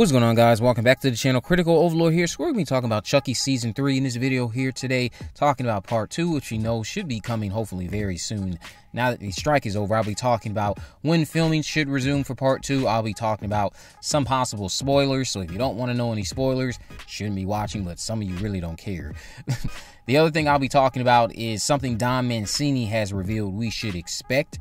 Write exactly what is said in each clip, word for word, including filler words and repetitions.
What's going on, guys? Welcome back to the channel. Critical Overlord here. So we're going to be talking about Chucky Season three in this video here today. Talking about Part two, which we know should be coming hopefully very soon. Now that the strike is over, I'll be talking about when filming should resume for Part two. I'll be talking about some possible spoilers. So if you don't want to know any spoilers, shouldn't be watching, but some of you really don't care. The other thing I'll be talking about is something Don Mancini has revealed we should expect.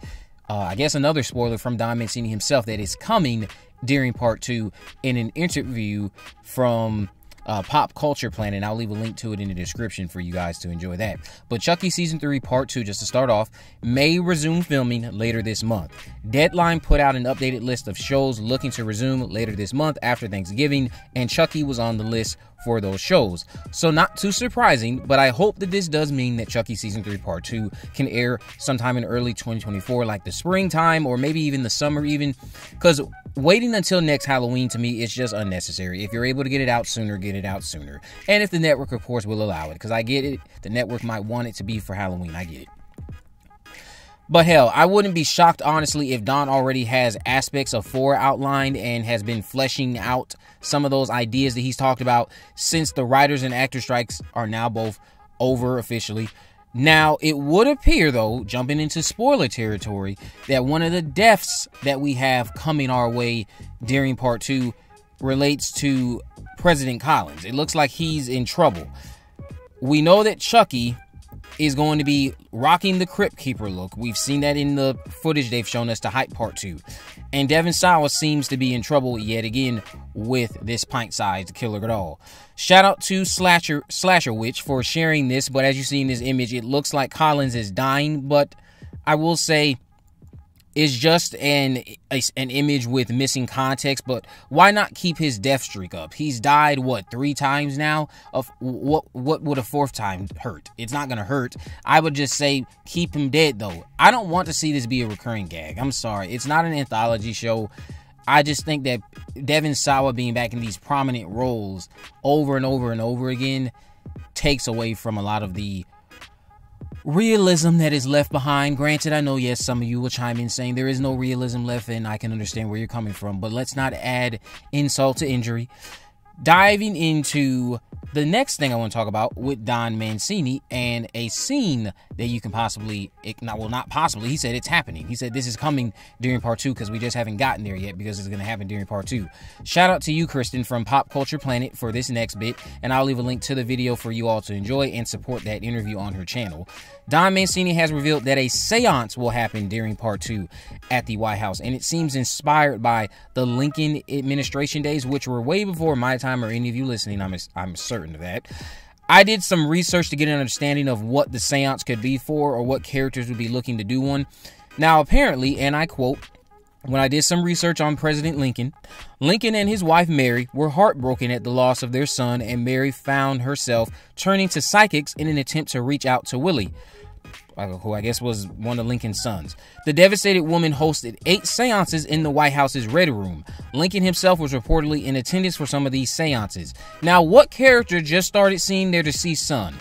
Uh, I guess another spoiler from Don Mancini himself that is coming during Part two in an interview from uh, Pop Culture Planet, and I'll leave a link to it in the description for you guys to enjoy that. But Chucky Season three Part two, just to start off, may resume filming later this month. Deadline put out an updated list of shows looking to resume later this month after Thanksgiving, and Chucky was on the list for those shows. So not too surprising, but I hope that this does mean that Chucky Season three Part two can air sometime in early twenty twenty-four, like the springtime or maybe even the summer even, because waiting until next Halloween to me is just unnecessary. If you're able to get it out sooner, get it out sooner. And if the network, of course, will allow it, because I get it, the network might want it to be for Halloween, I get it. But hell, I wouldn't be shocked, honestly, if Don already has aspects of four outlined and has been fleshing out some of those ideas that he's talked about since the writers and actor strikes are now both over officially. Now, it would appear, though, jumping into spoiler territory, that one of the deaths that we have coming our way during Part two relates to President Collins. It looks like he's in trouble. We know that Chucky is going to be rocking the Crypt Keeper look. We've seen that in the footage they've shown us to hype Part two. And Devin Sawa seems to be in trouble yet again with this pint-sized killer doll. Shout out to Slasher, Slasher Witch for sharing this, but as you see in this image, it looks like Collins is dying, but I will say it's just an, a, an image with missing context, but why not keep his death streak up? He's died, what, three times now? Of what, what would a fourth time hurt? It's not going to hurt. I would just say keep him dead, though. I don't want to see this be a recurring gag. I'm sorry. It's not an anthology show. I just think that Devin Sawa being back in these prominent roles over and over and over again takes away from a lot of the realism that is left behind. Granted, I know, yes, some of you will chime in saying there is no realism left, and I can understand where you're coming from, but let's not add insult to injury. Diving into the next thing I want to talk about with Don Mancini and a scene that you can possibly, well, not possibly, he said it's happening. He said this is coming during Part two because we just haven't gotten there yet because it's going to happen during Part two. Shout out to you, Kristen, from Pop Culture Planet for this next bit, and I'll leave a link to the video for you all to enjoy and support that interview on her channel. Don Mancini has revealed that a seance will happen during Part two at the White House, and it seems inspired by the Lincoln administration days, which were way before my time or any of you listening. I'm, I'm certain of that. I did some research to get an understanding of what the seance could be for or what characters would be looking to do one. Now, apparently, and I quote, when I did some research on President Lincoln, Lincoln and his wife Mary were heartbroken at the loss of their son, and Mary found herself turning to psychics in an attempt to reach out to Willie, who I guess was one of Lincoln's sons. The devastated woman hosted eight seances in the White House's Red Room. Lincoln himself was reportedly in attendance for some of these seances. Now, what character just started seeing their deceased son?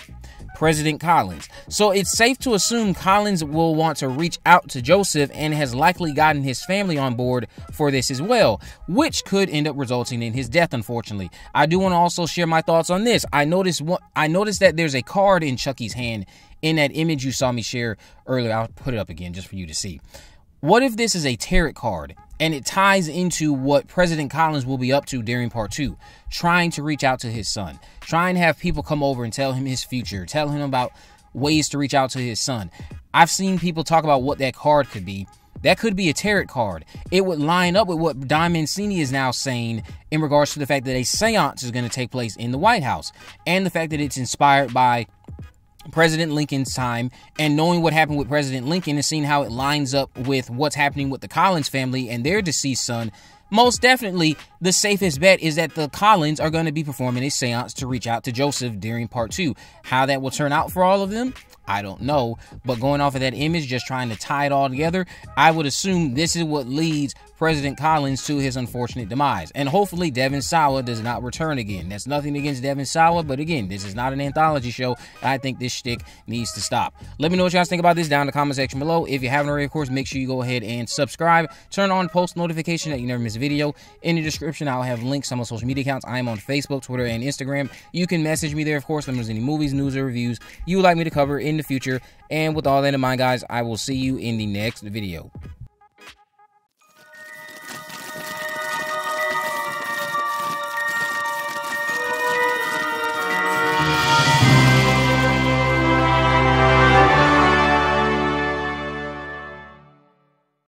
President Collins. So it's safe to assume Collins will want to reach out to Joseph and has likely gotten his family on board for this as well, which could end up resulting in his death, unfortunately. I do want to also share my thoughts on this. I noticed, what, I noticed that there's a card in Chucky's hand in that image you saw me share earlier. I'll put it up again just for you to see. What if this is a tarot card and it ties into what President Collins will be up to during Part two, trying to reach out to his son, trying to have people come over and tell him his future, tell him about ways to reach out to his son? I've seen people talk about what that card could be. That could be a tarot card. It would line up with what Don Mancini is now saying in regards to the fact that a seance is going to take place in the White House, and the fact that it's inspired by President Lincoln's time, and knowing what happened with President Lincoln and seeing how it lines up with what's happening with the Collins family and their deceased son. Most definitely, the safest bet is that the Collins are going to be performing a seance to reach out to Joseph during Part two. How that will turn out for all of them, I don't know. But going off of that image, just trying to tie it all together, I would assume this is what leads President Collins to his unfortunate demise. And hopefully Devin Sawa does not return again. That's nothing against Devin Sawa, but again, this is not an anthology show. I think this shtick needs to stop. Let me know what you guys think about this down in the comment section below. If you haven't already, of course, make sure you go ahead and subscribe. Turn on post notification that you never miss a video. In the description, I'll have links to my social media accounts. I am on Facebook, Twitter, and Instagram. You can message me there, of course, if there's any movies, news, or reviews you would like me to cover in the future. And with all that in mind, guys, I will see you in the next video.